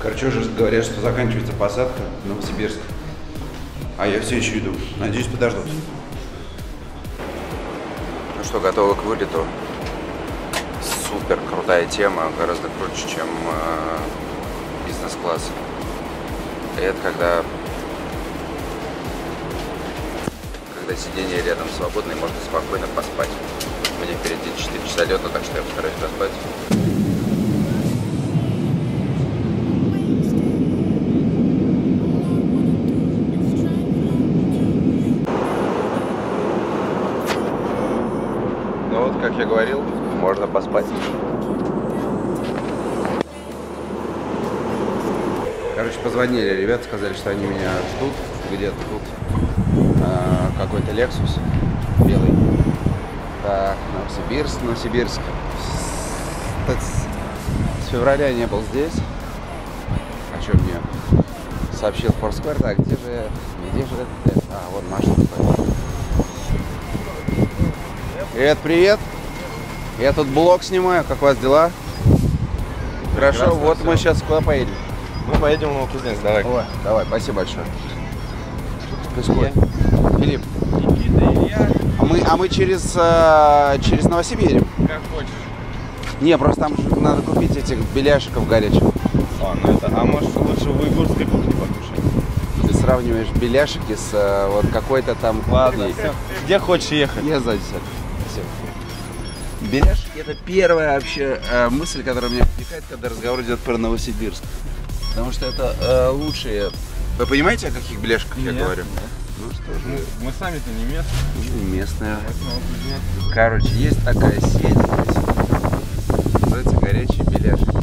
Короче, уже говорят, что заканчивается посадка в Новосибирск. А я все еще иду. Надеюсь, подождут. Ну что, готовы к вылету. Супер крутая тема, гораздо круче, чем бизнес-класс. Это когда сиденье рядом свободное, можно спокойно поспать. У меня впереди 4 часа лета, так что я постараюсь поспать. Как я говорил, можно поспать. Короче, позвонили ребят, сказали, что они меня ждут где-то тут. Какой-то Lexus белый. Так, Новосибирск. С февраля я не был здесь. О чем мне сообщил Foursquare. Так, где же это? А, вот машина стоит. Привет. Я тут блог снимаю, как у вас дела? Прекрасно. Хорошо, вот все. Мы сейчас куда поедем? Мы поедем в Новокузнецк, давай. Ой, давай, спасибо большое. Что происходит? Филипп. Никита, Илья. А мы через Новосибирск. Как хочешь. Не, просто там же надо купить этих беляшиков горячих. А может лучше в Игурской кухне покушать? Ты сравниваешь беляшики с вот какой-то там... Ладно, где хочешь ехать? Я сзади сяду. Беляшки — это первая вообще мысль, которая меня возникает, когда разговор идет про Новосибирск. Потому что это лучшие... Вы понимаете, о каких беляшках я говорю? Нет. Ну что же... Мы сами-то не местные. Не местные. Короче, есть такая сеть здесь. Называется «Горячие беляшки».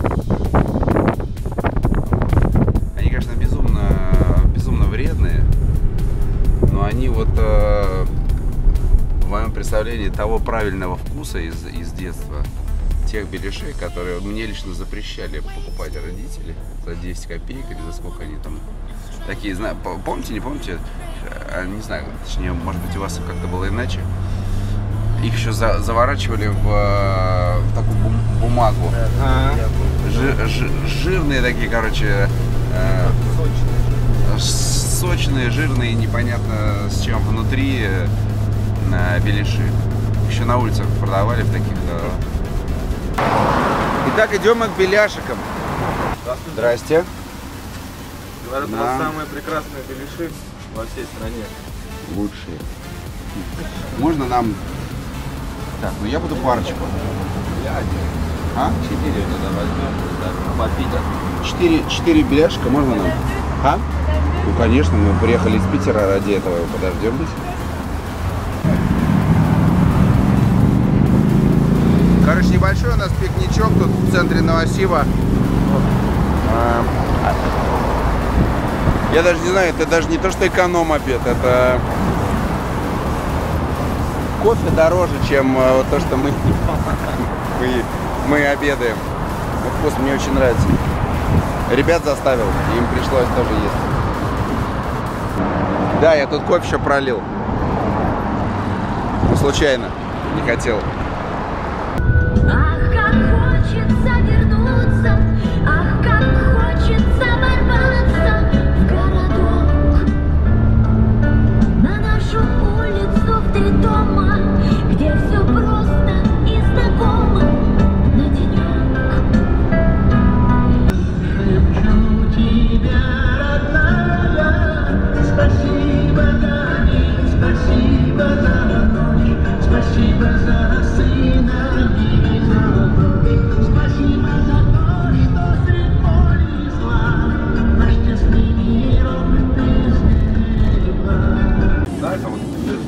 Они, конечно, безумно вредные, но они вот... В моем представлении того правильного вкуса из детства, тех беляшей, которые мне лично запрещали покупать родители за 10 копеек или за сколько они там такие, знаю, помните, не помните, не знаю, точнее, может быть, у вас как-то было иначе. Их еще заворачивали в такую бумагу, жирные такие, короче, сочные, жирные, непонятно с чем внутри. Беляши. Еще на улицах продавали в таких. Итак, идем мы к беляшикам. Здрасте. Говорят, у нас самые прекрасные беляши во всей стране. Лучшие. Можно нам... Так, ну я буду парочку. А? 4 туда возьмем. По Питеру. 4 беляшика можно нам? А? Ну конечно, мы приехали из Питера ради этого. Подождем здесь. Короче, небольшой у нас пикничок тут в центре Новосиба. Я даже не знаю, это даже не то, что эконом-обед, это кофе дороже, чем то, что мы обедаем. Вкус мне очень нравится. Ребят заставил, им пришлось тоже есть. Да, я тут кофе еще пролил. Ну, случайно, не хотел.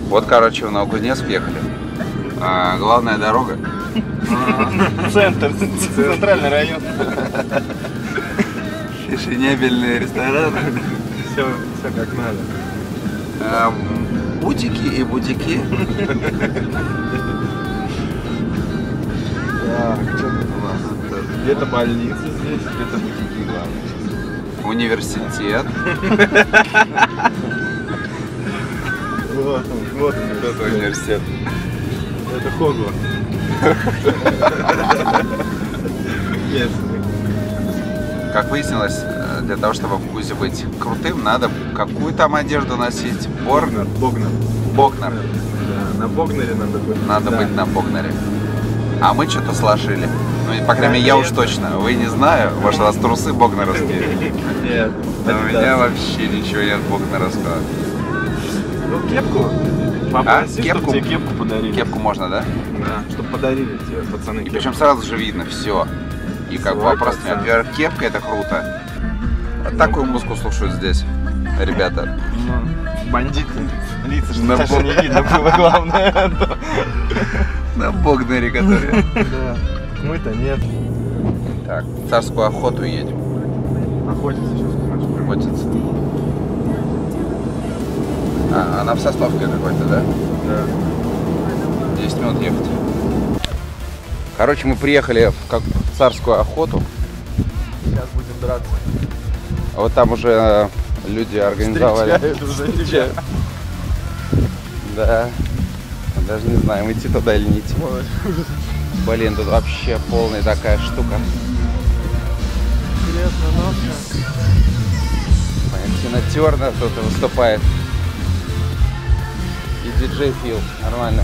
Вот, короче, в Новокузнецк ехали. Главная дорога. Центр. Центральный район. Шишенебельный ресторан. Все как надо. Бутики и будики. Где-то больница здесь, где-то бутики главное. Университет. Вот этот университет. Это Хогвартс. Как выяснилось, для того, чтобы в Кузе быть крутым, надо какую там одежду носить? Богнер. Да, на Богнере надо быть. Надо быть на Богнере. А мы что-то сложили. Ну, по крайней мере, я уж точно. Вы не знаю, у вас трусы богнеровские. Нет. У меня вообще ничего нет богнеровского. Ну, кепку. Попроси, кепку? Тебе кепку подарили. Кепку можно, да? Да, чтобы подарили тебе, пацаны. И причем сразу же видно все. И как бы вопрос, например, кепка — это круто. Вот такую музыку слушают здесь, ребята. Бандиты, лица, что даже не видно было, главное. На Богнере, которые. Да, мы-то нет. Так, царскую охоту едем. Охотится сейчас, конечно. Охотится. А, она в Сосновке какой-то, да? Да. 10 минут ехать. Короче, мы приехали в царскую охоту. Сейчас будем драться. А вот там уже люди организовали. Встречают. Да. Даже не знаем, идти туда или не идти. Блин, тут вообще полная такая штука. Интересно, Тина Тернер тут выступает. И диджей Фил. Нормально.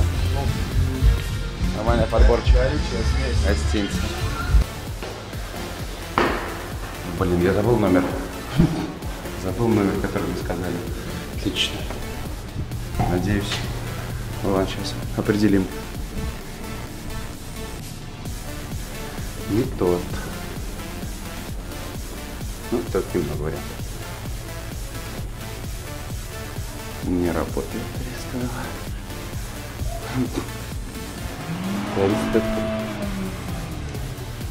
Нормальный подборчик. Гостиница. Блин, я забыл номер. Забыл номер, который мне сказали. Отлично. Надеюсь. Ну ладно, сейчас определим. Не тот. Ну, так немного вариантов. Не работает резко.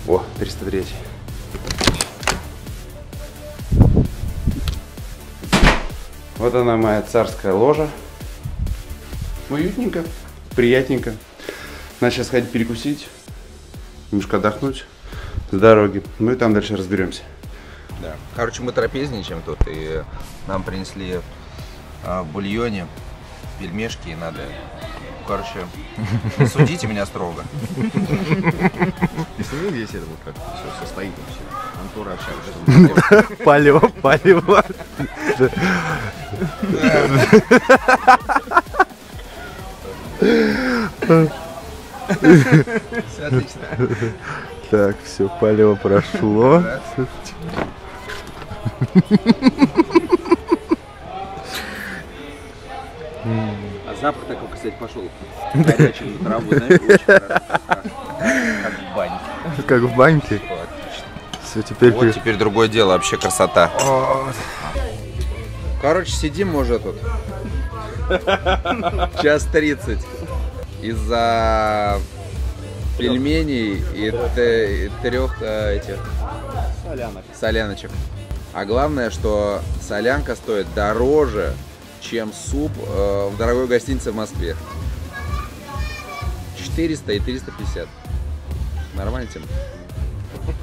О, 303. Вот она, моя царская ложа. Уютненько, приятненько. Надо сейчас ходить перекусить, немножко отдохнуть с дороги. Ну и там дальше разберемся. Да. Короче, мы трапезничаем тут, и нам принесли в бульоне пельмешки, и надо... Короче, судите меня строго. Если вы здесь, это вот как все состоит вообще. Антура, что палево. Все отлично. Так, все, палево прошло. А запах такой, кстати, пошел. Горячую траву, знаешь, очень хорошо. Как в баньке. Как в баньке? Все, теперь... Вот теперь другое дело, вообще красота. Короче, сидим уже тут. Час 30 из-за пельменей и 3 этих соляночек. А главное, что солянка стоит дороже, чем суп в дорогой гостинице в Москве. 400 и 350. Нормально тем.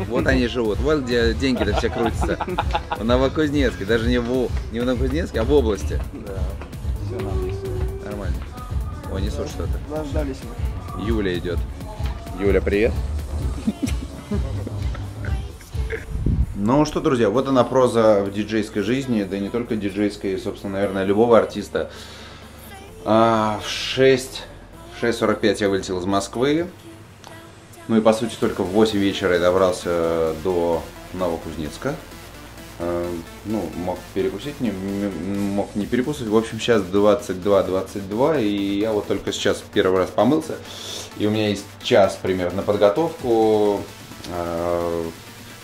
Вот они живут, вот где деньги-то все крутятся. В Новокузнецке, даже не в Новокузнецке, а в области. Нормально. О, несут что-то. Дождались мы. Юля идет. Юля, привет. Ну что, друзья, вот она проза в диджейской жизни, да и не только диджейской, собственно, наверное, любого артиста. В 6:45 я вылетел из Москвы. Ну и, по сути, только в 8 вечера я добрался до Новокузнецка. Ну, мог перекусить, мог не перекусывать. В общем, сейчас 22:22, и я вот только сейчас первый раз помылся. И у меня есть час примерно на подготовку.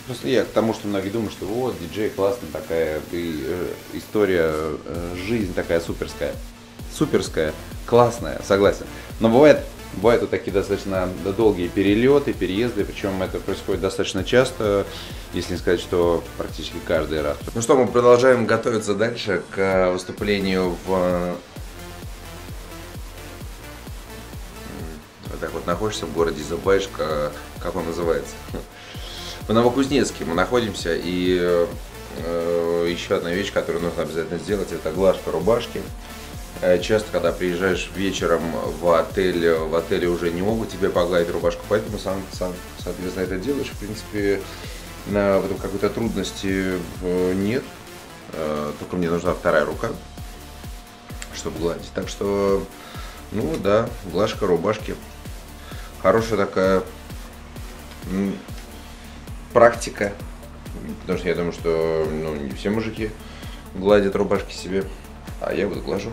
Просто я к тому, что многие думают, что вот, диджей классная такая история, жизнь такая суперская. Суперская, классная, согласен. Но бывают вот такие достаточно долгие перелеты, переезды, причем это происходит достаточно часто, если не сказать, что практически каждый раз. Ну что, мы продолжаем готовиться дальше к выступлению в... Вот так вот находишься в городе Забайшка, как он называется? В Новокузнецке мы находимся, и еще одна вещь, которую нужно обязательно сделать, это глажка рубашки. Часто, когда приезжаешь вечером в отеле уже не могут тебе погладить рубашку, поэтому сам, соответственно, это делаешь. В принципе, в этом какой-то трудности нет. Только мне нужна вторая рука, чтобы гладить. Так что, ну да, глажка рубашки. Хорошая такая практика. Потому что я думаю, что ну, не все мужики гладят рубашки себе, а я вот глажу.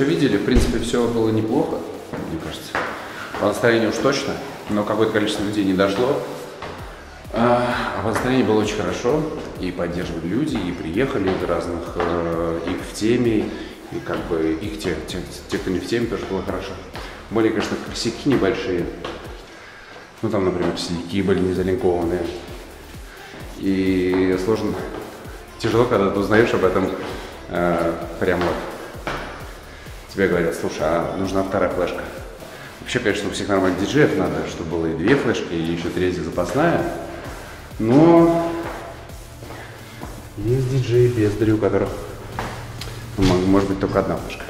Видели, в принципе, все было неплохо, мне кажется. По настроению уж точно, но какое-то количество людей не дошло. А по настроению было очень хорошо, и поддерживали люди, и приехали из разных, и в теме, и как бы их те, кто не в теме, тоже было хорошо. Были, конечно, косяки небольшие, ну там, например, синяки были не залинкованные. И сложно, тяжело, когда ты узнаешь об этом прямо. Тебе говорят, слушай, а нужна вторая флешка. Вообще, конечно, у всех нормальных диджеев надо, чтобы было и две флешки, и еще третья запасная. Но есть диджеи без дрю, у которых может быть только одна флешка.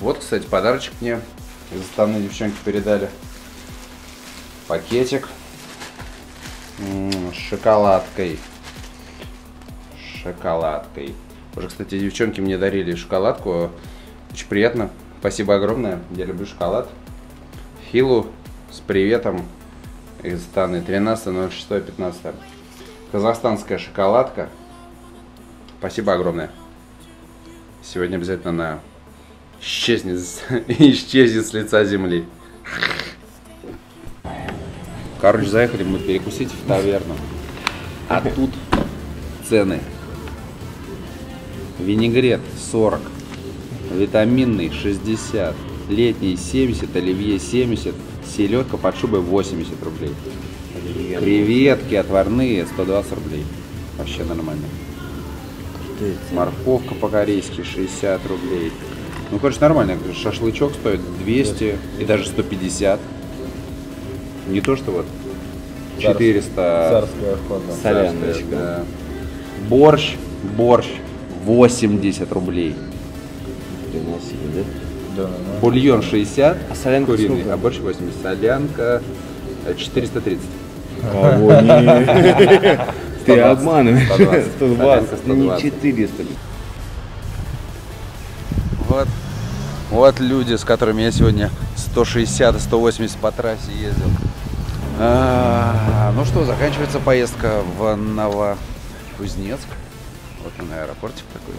Вот, кстати, подарочек мне из основной девчонки передали. Пакетик с шоколадкой. Уже, кстати, девчонки мне дарили шоколадку. Очень приятно. Спасибо огромное. Я люблю шоколад. Филу с приветом из Станы 13.06.15. Казахстанская шоколадка. Спасибо огромное. Сегодня обязательно она исчезнет с лица земли. Короче, заехали мы перекусить в таверну. А тут цены. Винегрет 40. Витаминный 60, летний 70, оливье 70, селедка под шубой 80 рублей. Креветки отварные 120 рублей. Вообще нормально. Морковка по-корейски 60 рублей. Ну, короче, нормально. Шашлычок стоит 200 и даже 150. Не то, что вот 400. Соляночка. Борщ 80 рублей. Да? Да, бульон 60, а солянка куриный, а борщ 80, солянка 430. Кого? Ты обманываешь. 120, не 400. Вот Вот люди, с которыми я сегодня 160-180 по трассе ездил. Ну что, заканчивается поездка в Новокузнецк. Вот он, аэропортик такой.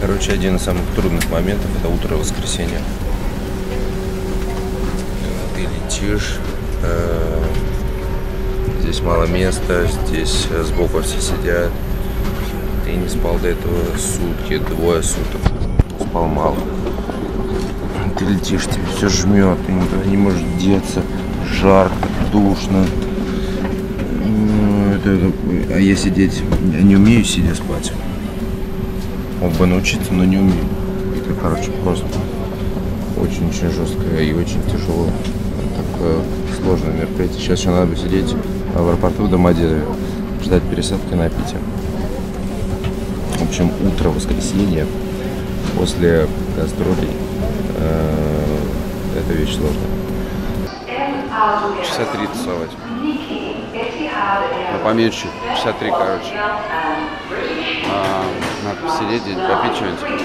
Короче, один из самых трудных моментов – это утро воскресенья. Ты летишь, здесь мало места, здесь сбоку все сидят. Ты не спал до этого сутки, двое суток. Спал мало. Ты летишь, тебе все жмет, ты никуда не можешь деться. Жарко, душно. А я сидеть, я не умею сидя спать. Мог бы научиться, но не умею. Это, короче, просто очень-очень жестко и очень тяжело. Такое сложное мероприятие. Сейчас еще надо сидеть в аэропорту в Домодедове, ждать пересадки на Питер. В общем, утро воскресенья после гастролей. Это вещь сложная. Часа три тусовать. Ну, поменьше. Часа три, короче. Надо посидеть, попить что-нибудь.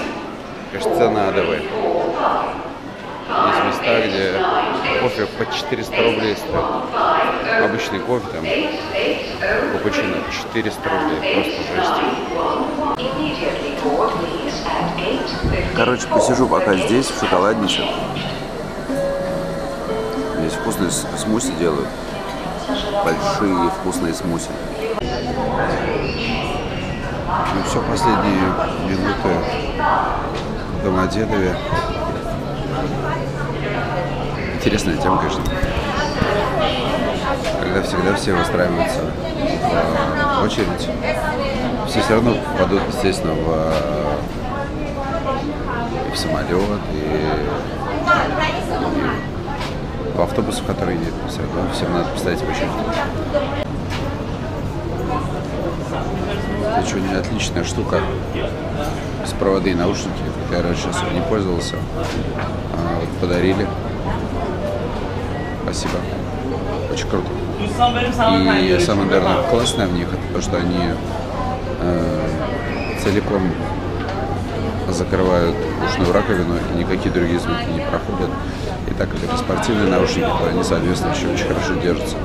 Кажется, на АДВ. Есть места, где кофе по 400 рублей стоит. Обычный кофе там, капучино, 400 рублей. Просто жесть. Короче, посижу пока здесь, в шоколаднице. Здесь вкусные смуси делают. Большие вкусные смуси. Ну все, последние минуты в Домодедове. Интересная тема, конечно. Когда всегда все выстраиваются в очередь, все равно попадут, естественно, в самолет, и в автобус, в который едет. Все равно всем надо поставить в очередь. Это что-нибудь отличная штука, беспроводные наушники, я раньше особо не пользовался, вот подарили, спасибо, очень круто. И самое, наверное, классное в них это то, что они целиком закрывают ушную раковину, и никакие другие звуки не проходят. И так как это спортивные наушники, то они, соответственно, еще очень хорошо держатся.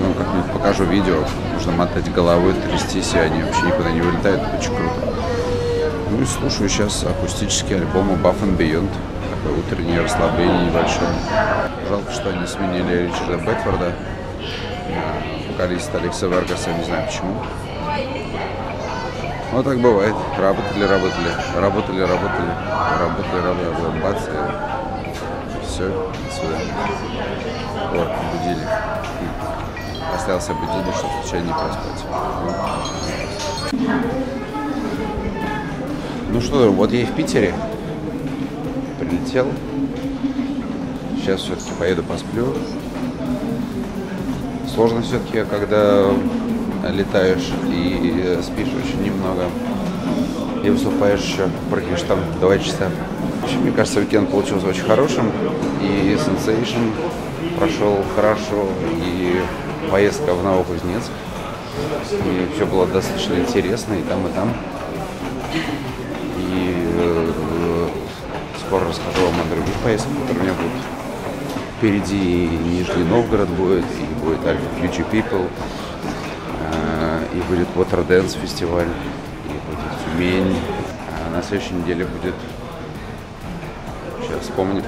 Ну, как-нибудь покажу видео, нужно мотать головой, трястись, и они вообще никуда не вылетают, это очень круто. Ну и слушаю сейчас акустические альбомы Buff and Beyond, такое утреннее расслабление небольшое. Жалко, что они сменили Ричарда Бэтфорда, вокалиста Алексея Варгаса, не знаю почему. Ну так бывает, работали, бац, и все, до свидания. Вот, будили. Остался будильник, чтобы в течение не проспать. Ну что, вот я и в Питере прилетел. Сейчас все-таки поеду посплю. Сложно все-таки, когда летаешь и спишь очень немного. И выступаешь еще, прыгаешь там 2 часа. Вообще, мне кажется, уикенд получился очень хорошим. И сенсейшн прошел хорошо. И поездка в Новокузнецк. И все было достаточно интересно, и там, и там. И скоро расскажу вам о других поездках, которые у меня будут. Впереди и Нижний Новгород будет, и будет Alpha Future People, и будет Water Dance фестиваль, и будет Тюмень. На следующей неделе будет, сейчас вспомню,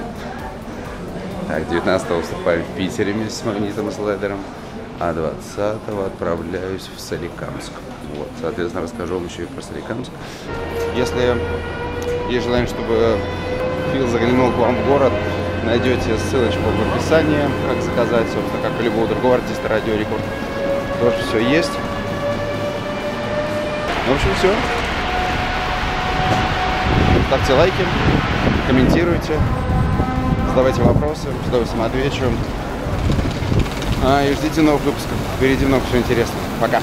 так, 19-го выступаю в Питере вместе с Магнитом и Слайдером, а 20-го отправляюсь в Соликамск. Вот, соответственно, расскажу вам еще и про Соликамск. Если есть желание, чтобы Фил заглянул к вам в город, найдете ссылочку в описании, как заказать, собственно, как и любого другого артиста Радио Рекорд. Тоже все есть. В общем, все. Ставьте лайки, комментируйте, задавайте вопросы, с удовольствием отвечу. И ждите новых выпусков. Впереди много всего интересного. Пока!